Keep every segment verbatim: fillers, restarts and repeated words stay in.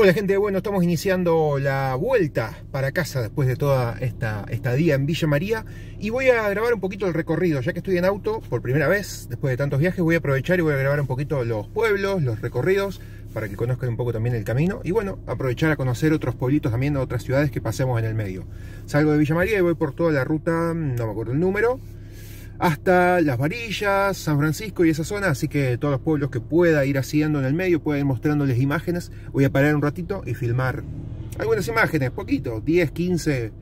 Hola gente, bueno, estamos iniciando la vuelta para casa después de toda esta estadía en Villa María y voy a grabar un poquito el recorrido, ya que estoy en auto por primera vez, después de tantos viajes voy a aprovechar y voy a grabar un poquito los pueblos, los recorridos, para que conozcan un poco también el camino y bueno, aprovechar a conocer otros pueblitos también, otras ciudades que pasemos en el medio. Salgo de Villa María y voy por toda la ruta, no me acuerdo el número, hasta Las Varillas, San Francisco y esa zona, así que todos los pueblos que pueda ir haciendo en el medio, pueda ir mostrándoles imágenes. Voy a parar un ratito y filmar algunas imágenes, poquito, diez, quince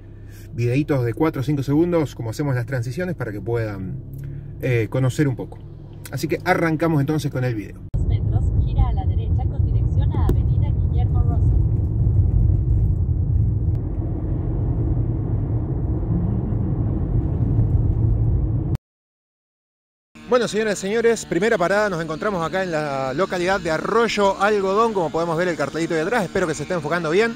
videitos de cuatro o cinco segundos, como hacemos las transiciones, para que puedan eh, conocer un poco. Así que arrancamos entonces con el video. Bueno, señoras y señores, primera parada, nos encontramos acá en la localidad de Arroyo Algodón, como podemos ver el cartelito de atrás, espero que se esté enfocando bien.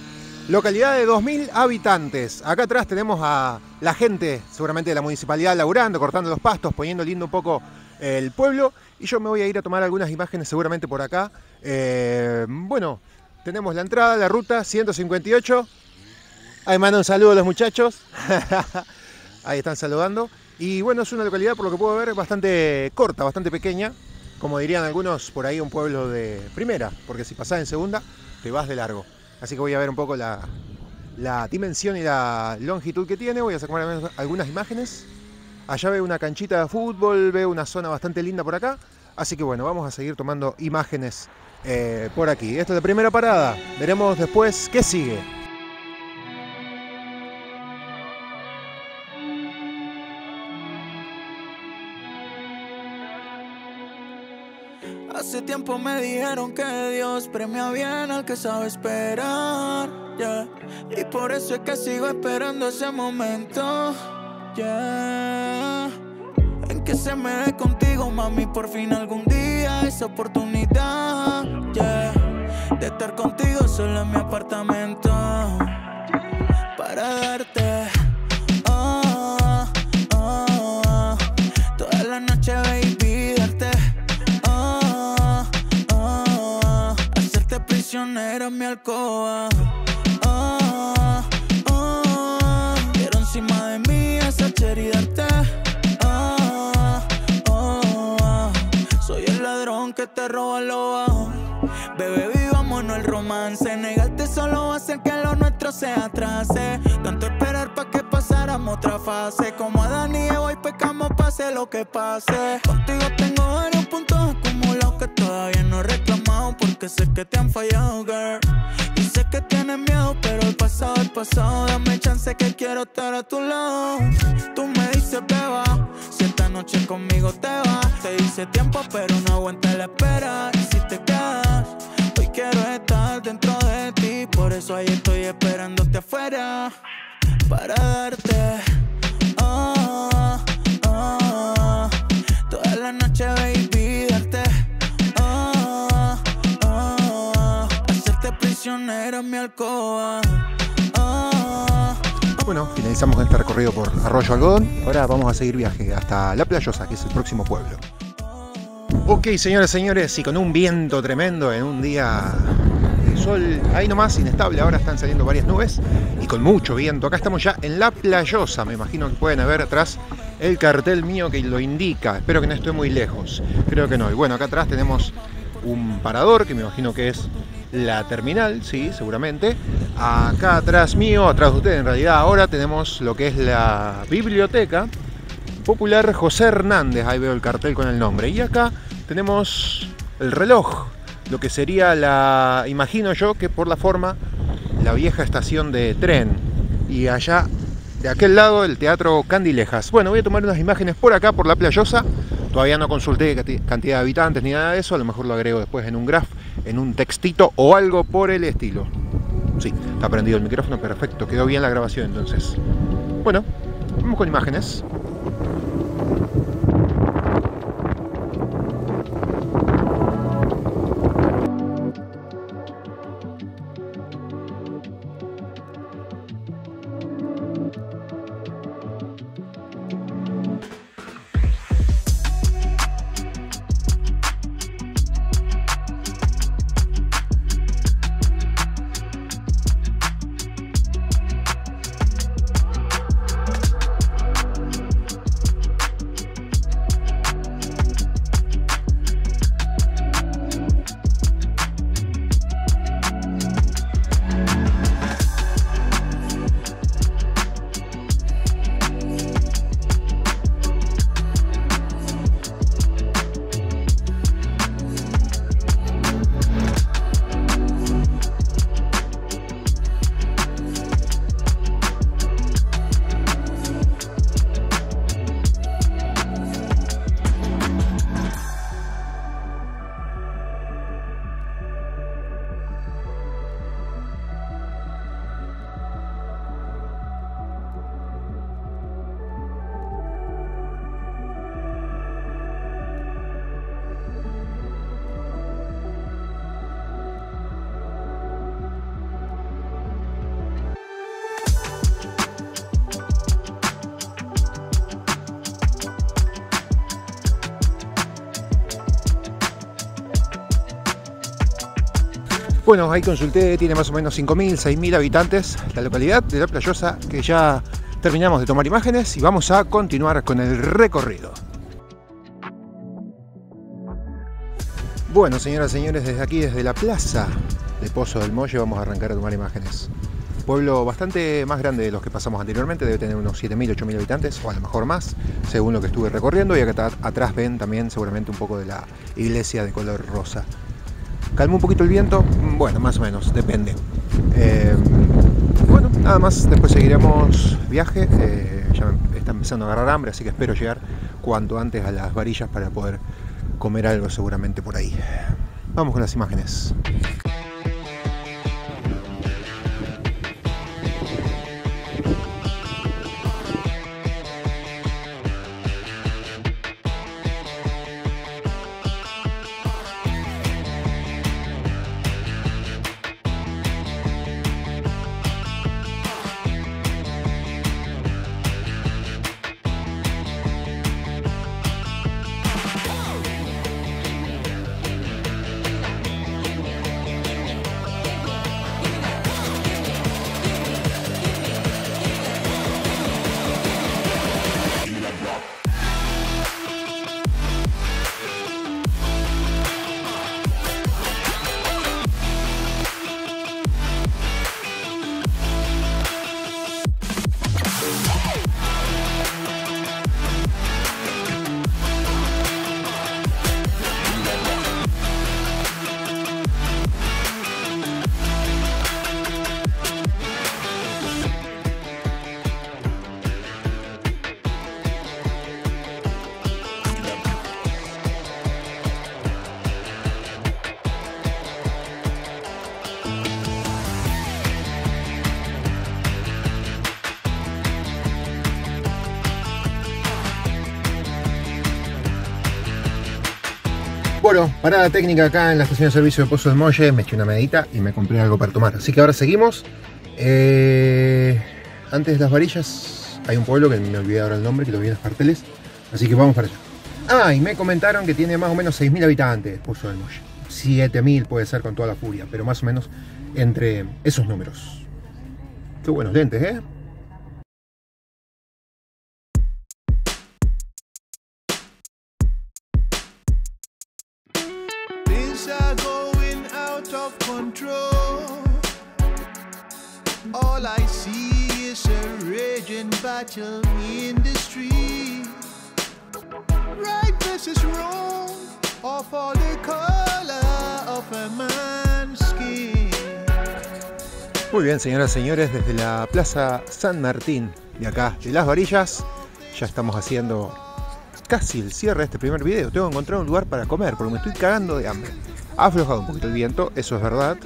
Localidad de dos mil habitantes. Acá atrás tenemos a la gente, seguramente de la municipalidad, laburando, cortando los pastos, poniendo lindo un poco el pueblo. Y yo me voy a ir a tomar algunas imágenes seguramente por acá. Eh, bueno, tenemos la entrada, la ruta ciento cincuenta y ocho. Ahí mando un saludo a los muchachos. Ahí están saludando. Y bueno, es una localidad, por lo que puedo ver, bastante corta, bastante pequeña. Como dirían algunos, por ahí un pueblo de primera, porque si pasás en segunda, te vas de largo. Así que voy a ver un poco la, la dimensión y la longitud que tiene. Voy a sacar algunas imágenes. Allá veo una canchita de fútbol, veo una zona bastante linda por acá. Así que bueno, vamos a seguir tomando imágenes eh, por aquí. Esta es la primera parada. Veremos después qué sigue. Hace tiempo me dijeron que Dios premia bien al que sabe esperar, yeah. Y por eso es que sigo esperando ese momento, yeah. En que se me dé contigo, mami, por fin algún día esa oportunidad, yeah. De estar contigo solo en mi apartamento, para darte, oh, oh, oh, oh. Toda la noche, baby. Prisionero en mi alcoba, oh, oh, oh. Quiero encima de mí esa cheridarte, oh, oh, oh. Soy el ladrón que te roba lo bajo. Bebé, vivámonos el romance. Negarte solo va a hacer que lo nuestro se atrase. Tanto esperar pa' que pasáramos otra fase. Como Adán y Eva hoy pecamos, pase lo que pase. Contigo tengo varios puntos acumulados que todavía no reclamo. Porque sé que te han fallado, girl. Y sé que tienes miedo, pero el pasado es pasado. Dame chance que quiero estar a tu lado. Tú me dices, beba, si esta noche conmigo te vas. Te dice tiempo, pero no aguanta la espera. Y si te quedas, hoy quiero estar dentro de ti. Por eso ahí estoy esperándote afuera, para darte, oh, oh, oh. Toda la noche, baby, darte, oh, en mi alcoba. Oh, oh. Bueno, finalizamos este recorrido por Arroyo Algodón. Ahora vamos a seguir viaje hasta La Playosa, que es el próximo pueblo. Ok, señoras y señores, y con un viento tremendo en un día de sol ahí nomás, inestable. Ahora están saliendo varias nubes y con mucho viento. Acá estamos ya en La Playosa. Me imagino que pueden ver atrás el cartel mío que lo indica. Espero que no esté muy lejos. Creo que no. Y bueno, acá atrás tenemos un parador que me imagino que es la terminal, sí, seguramente. Acá atrás mío, atrás de ustedes en realidad, ahora tenemos lo que es la biblioteca popular José Hernández. Ahí veo el cartel con el nombre. Y acá tenemos el reloj, lo que sería la, imagino yo que por la forma, la vieja estación de tren. Y allá, de aquel lado, el Teatro Candilejas. Bueno, voy a tomar unas imágenes por acá, por La Playosa. Todavía no consulté cantidad de habitantes ni nada de eso. A lo mejor lo agrego después en un graph, en un textito o algo por el estilo. Sí, está prendido el micrófono, perfecto, quedó bien la grabación entonces. Bueno, vamos con imágenes. Bueno, ahí consulté, tiene más o menos cinco mil, seis mil habitantes la localidad de La Playosa, que ya terminamos de tomar imágenes y vamos a continuar con el recorrido. Bueno, señoras y señores, desde aquí, desde la plaza de Pozo del Molle, vamos a arrancar a tomar imágenes. Pueblo bastante más grande de los que pasamos anteriormente, debe tener unos siete mil, ocho mil habitantes, o a lo mejor más, según lo que estuve recorriendo. Y acá atrás ven también seguramente un poco de la iglesia de color rosa. ¿Calmó un poquito el viento? Bueno, más o menos, depende. Eh, bueno, nada más, después seguiremos viaje. Eh, ya me está empezando a agarrar hambre, así que espero llegar cuanto antes a Las Varillas para poder comer algo seguramente por ahí. Vamos con las imágenes. Bueno, parada técnica acá en la estación de servicio de Pozo del Molle, me eché una medita y me compré algo para tomar. Así que ahora seguimos. Eh, antes de Las Varillas hay un pueblo que me olvidé ahora el nombre, que lo vi en los carteles. Así que vamos para allá. Ah, y me comentaron que tiene más o menos seis mil habitantes Pozo del Molle. siete mil puede ser con toda la furia, pero más o menos entre esos números. Qué buenos lentes, ¿eh? All I see is a raging battle in the street. Right versus wrong, of all the color of a man's skin. Muy bien, señoras y señores, desde la Plaza San Martín de acá, de Las Varillas, ya estamos haciendo casi el cierre de este primer video. Tengo que encontrar un lugar para comer porque me estoy cagando de hambre. Ha aflojado un poquito el viento, eso es verdad,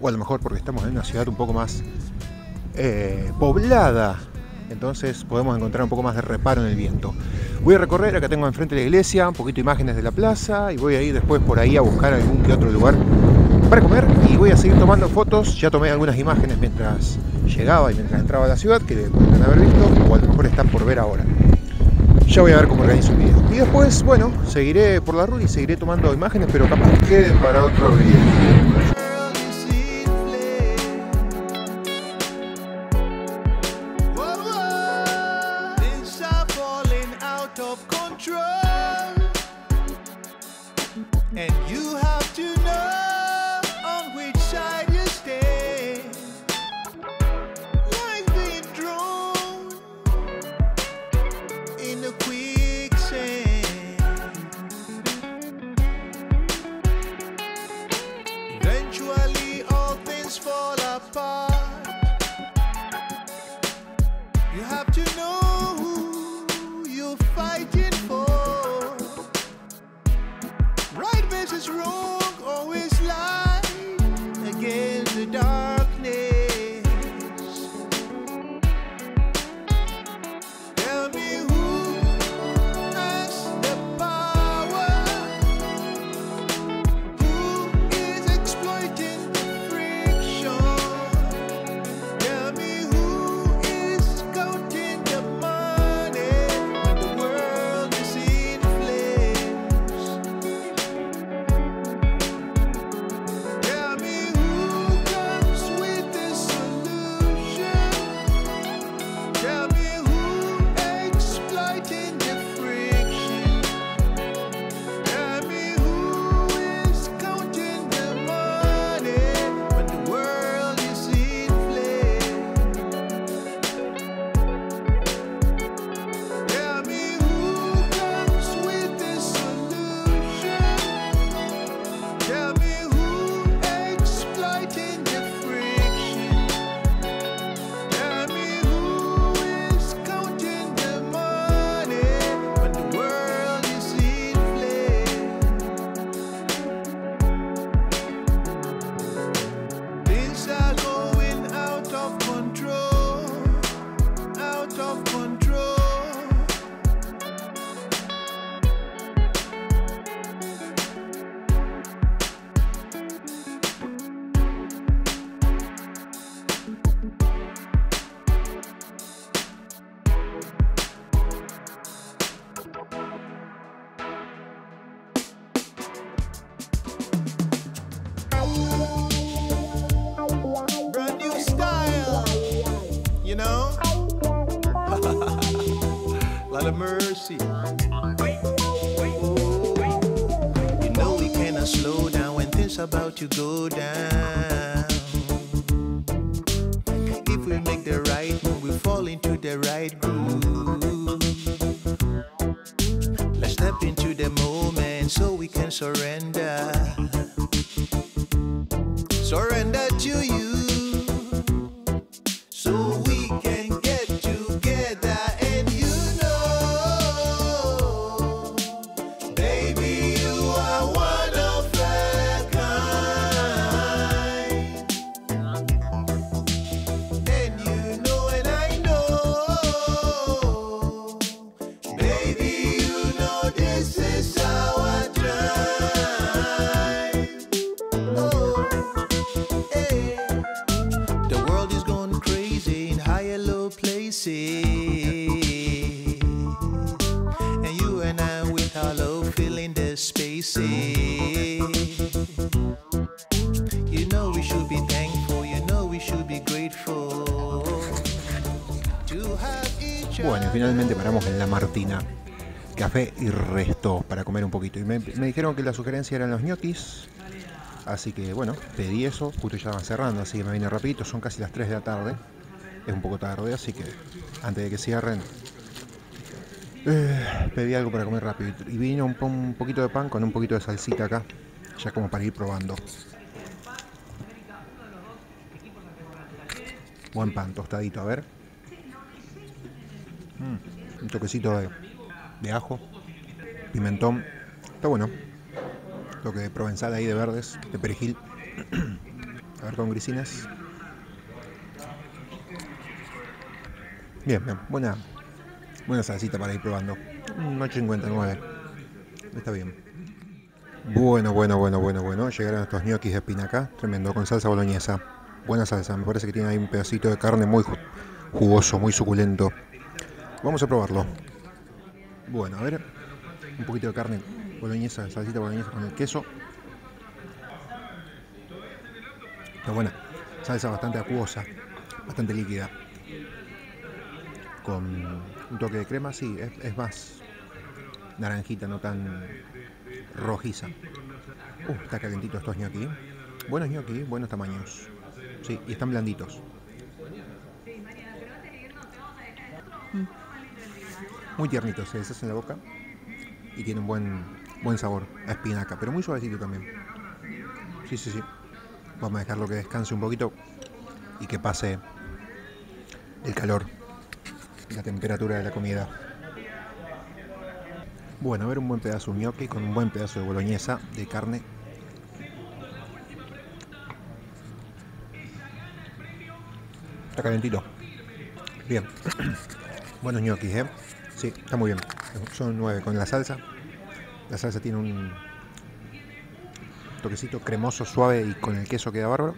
o a lo mejor porque estamos en una ciudad un poco más eh, poblada, entonces podemos encontrar un poco más de reparo en el viento. Voy a recorrer, acá tengo enfrente la iglesia, un poquito de imágenes de la plaza, y voy a ir después por ahí a buscar algún que otro lugar para comer, y voy a seguir tomando fotos. Ya tomé algunas imágenes mientras llegaba y mientras entraba a la ciudad, que podrán haber visto, o a lo mejor están por ver ahora. Ya voy a ver cómo organizo el video. Y después, bueno, seguiré por la ruta y seguiré tomando imágenes, pero capaz que queden para otro video. lot of mercy. Oh, you know we cannot slow down when things about to go down. If we make the right move, we fall into the right groove. Let's step into the moment so we can surrender. Surrender to you so we can get together. And you know, baby, you are one of a kind. And you know and I know, baby, you know this is our drive. Oh. And you and I, we hollow, filling the spaces. You know we should be thankful, you know we should be grateful to have each other. Bueno, finalmente paramos en La Martina, Café y Restos, para comer un poquito. Y me, me dijeron que la sugerencia eran los ñoquis, así que bueno, pedí eso, justo ya van cerrando, así que me vine rapidito, son casi las tres de la tarde. Es un poco tarde, así que antes de que cierren eh, pedí algo para comer rápido. Y vino un, un poquito de pan con un poquito de salsita acá, ya como para ir probando. Buen pan, tostadito, a ver. Mm, un toquecito de, de ajo, pimentón. Está bueno. Toque de provenzal ahí de verdes, de perejil. A ver con grisines. Bien, bien, buena, buena salsita para ir probando. ocho cincuenta y nueve. Está bien. Bueno, bueno, bueno, bueno, bueno. Llegaron estos ñoquis de espinaca. Tremendo, con salsa boloñesa. Buena salsa, me parece que tiene ahí un pedacito de carne muy jugoso, muy suculento. Vamos a probarlo. Bueno, a ver. Un poquito de carne boloñesa, salsita boloñesa con el queso. Está buena. Salsa bastante acuosa, bastante líquida. Con un toque de crema, sí, es, es más naranjita, no tan rojiza. Uh, está calentito estos ñoquis. Buenos ñoquis, buenos tamaños. Sí, y están blanditos. Mm. Muy tiernitos, se deshacen la boca y tienen buen, buen sabor a espinaca, pero muy suavecito también. Sí, sí, sí. Vamos a dejarlo que descanse un poquito y que pase el calor. La temperatura de la comida. Bueno, a ver, un buen pedazo de gnocchi con un buen pedazo de boloñesa de carne. Está calentito. Bien. Buenos gnocchis, ¿eh? Sí, está muy bien. Son nueve con la salsa. La salsa tiene un toquecito cremoso, suave y con el queso queda bárbaro.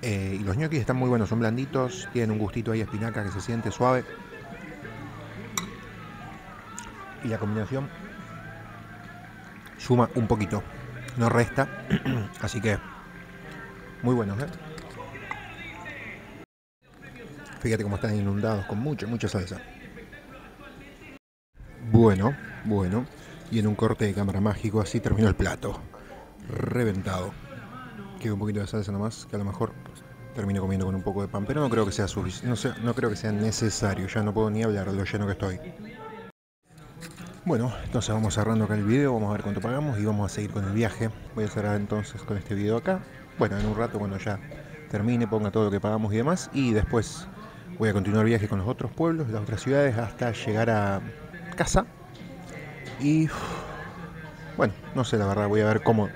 Eh, y los ñoquis están muy buenos, son blanditos, tienen un gustito ahí a espinaca que se siente suave. Y la combinación suma un poquito, no resta, así que muy buenos, ¿eh? Fíjate cómo están inundados con mucha, mucha salsa. Bueno, bueno, y en un corte de cámara mágico así terminó el plato, reventado. Queda un poquito de salsa nomás, que a lo mejor termino comiendo con un poco de pan, pero no creo que sea suficiente, no, sea, no creo que sea necesario, ya no puedo ni hablar de lo lleno que estoy. Bueno, entonces vamos cerrando acá el video, vamos a ver cuánto pagamos y vamos a seguir con el viaje. Voy a cerrar entonces con este video acá, bueno, en un rato cuando ya termine ponga todo lo que pagamos y demás, y después voy a continuar el viaje con los otros pueblos, las otras ciudades, hasta llegar a casa. Y bueno, no sé la verdad, voy a ver cómo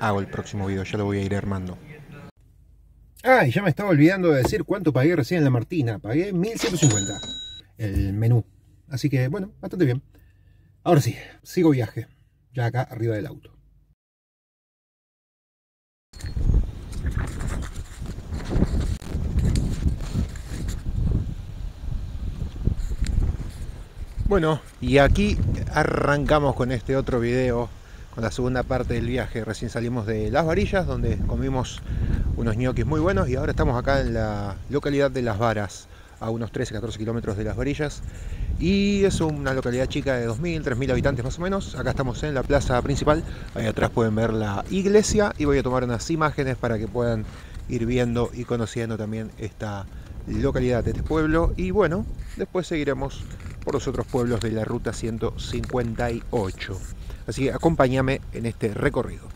hago el próximo video, ya lo voy a ir armando. Ah, y ya me estaba olvidando de decir cuánto pagué recién en La Martina. Pagué mil ciento cincuenta el menú. Así que, bueno, bastante bien. Ahora sí, sigo viaje. Ya acá arriba del auto. Bueno, y aquí arrancamos con este otro video, con la segunda parte del viaje. Recién salimos de Las Varillas, donde comimos unos ñoquis muy buenos, y ahora estamos acá en la localidad de Las Varas, a unos trece, catorce kilómetros de Las Varillas, y es una localidad chica de dos mil, tres mil habitantes más o menos. Acá estamos en la plaza principal, ahí atrás pueden ver la iglesia, y voy a tomar unas imágenes para que puedan ir viendo y conociendo también esta localidad, este pueblo, y bueno, después seguiremos por los otros pueblos de la ruta ciento cincuenta y ocho. Así que acompáñame en este recorrido.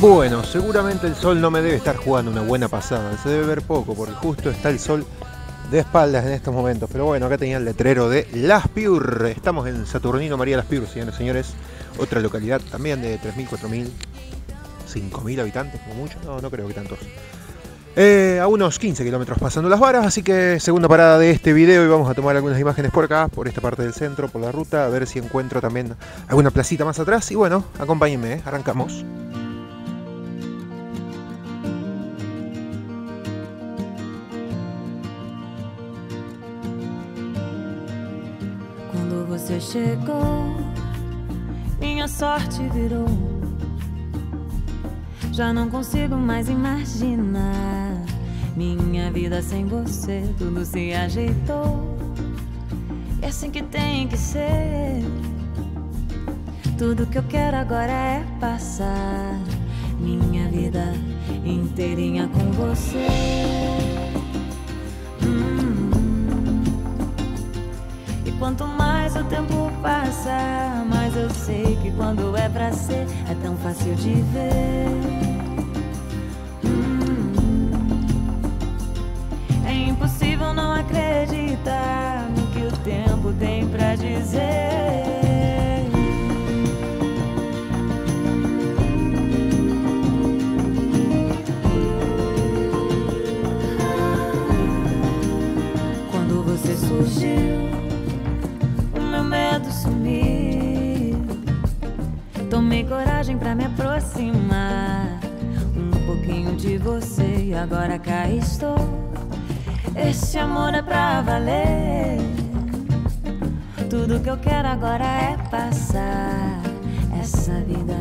Bueno, seguramente el sol no me debe estar jugando una buena pasada, se debe ver poco porque justo está el sol de espaldas en estos momentos. Pero bueno, acá tenía el letrero de Laspiur, estamos en Saturnino María Laspiur, señores y señores. Otra localidad también de tres mil, cuatro mil, cinco mil habitantes, como mucho, no, no creo que tantos. Eh, a unos quince kilómetros pasando Las Varas, así que segunda parada de este video, y vamos a tomar algunas imágenes por acá, por esta parte del centro, por la ruta, a ver si encuentro también alguna placita más atrás. Y bueno, acompáñenme, ¿eh? Arrancamos. Você chegou, minha sorte virou. Já não consigo mais imaginar minha vida sem você. Tudo se ajeitou, é assim que tem que ser. Tudo que eu quero agora é passar minha vida inteirinha com você. hum. Quanto mais o tempo passa, mais eu sei que quando é pra ser, é tão fácil de ver. hum, É impossível não acreditar no que o tempo tem pra dizer. Quando você surgiu, medo sumir. Tomei coragem pra me aproximar um pouquinho de você, e agora cá estou. Este amor é pra valer. Tudo que eu quero agora é passar essa vida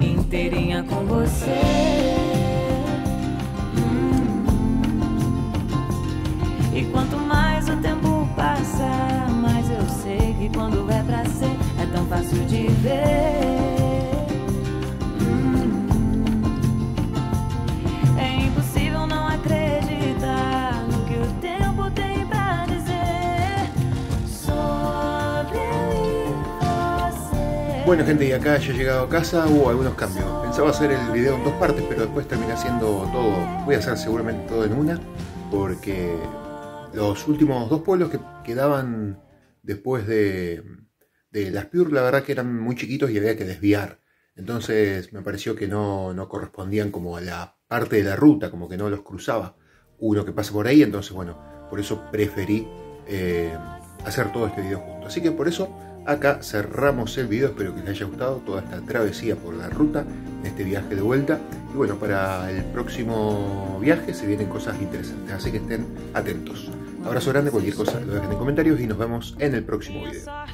inteirinha com você. hum. E quanto mais o tempo passa, mas eu sei que quando é pra ser, é tão fácil de ver. hum. É impossível não acreditar no que o tempo tem pra dizer sobre você. Bueno, gente, y acá yo he llegado a casa, hubo algunos cambios. Pensaba hacer el video en dos partes, pero después terminé haciendo todo. Voy a hacer seguramente todo en una, porque los últimos dos pueblos que quedaban después de, de Laspiur, la verdad que eran muy chiquitos y había que desviar. Entonces me pareció que no, no correspondían como a la parte de la ruta, como que no los cruzaba uno que pasa por ahí. Entonces, bueno, por eso preferí eh, hacer todo este video junto. Así que por eso acá cerramos el video. Espero que les haya gustado toda esta travesía por la ruta en este viaje de vuelta. Y bueno, para el próximo viaje se vienen cosas interesantes, así que estén atentos. Abrazo grande, cualquier cosa lo dejen en comentarios y nos vemos en el próximo video.